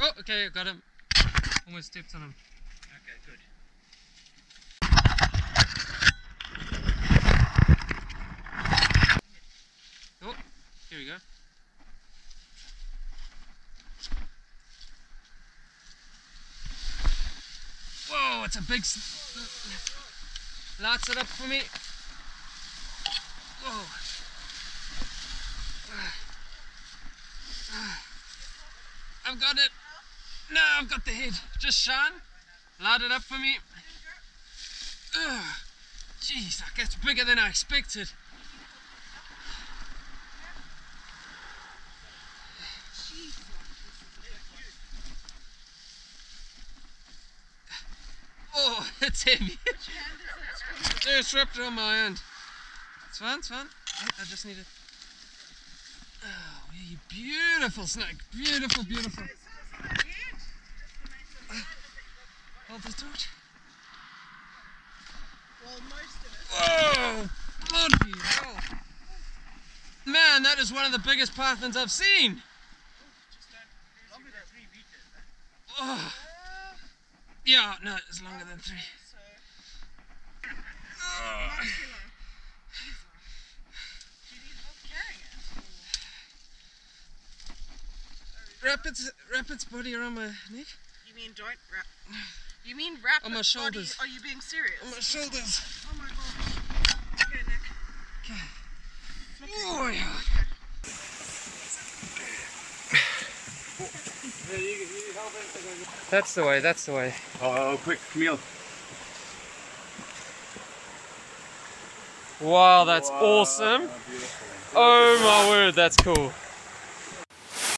Oh, okay, I got him. Almost stepped on him. Okay, good. Oh, here we go. Whoa, it's a big... Lights it up for me. Whoa. I've got it. No, I've got the head. Just shine. Light it up for me. Jeez, that's bigger than I expected. Oh, it's heavy. It's wrapped around my hand. It's fine, it's fine. I just need it. Oh, you beautiful snake. Beautiful, beautiful. Hold this torch. Well, most of it. Whoa! Bloody hell. Man, that is one of the biggest pythons I've seen. Just longer than 3 meters. Oh. Yeah, no, it's longer than 3. Oh. Wrap its body around my neck. You mean don't wrap? You mean wrap on my shoulders? Body, are you being serious? On my shoulders. Oh my gosh. Okay, Nick. Okay. Oh yeah. That's the way. That's the way. Oh, quick, Camille. Wow, that's awesome. Oh my word, that's cool.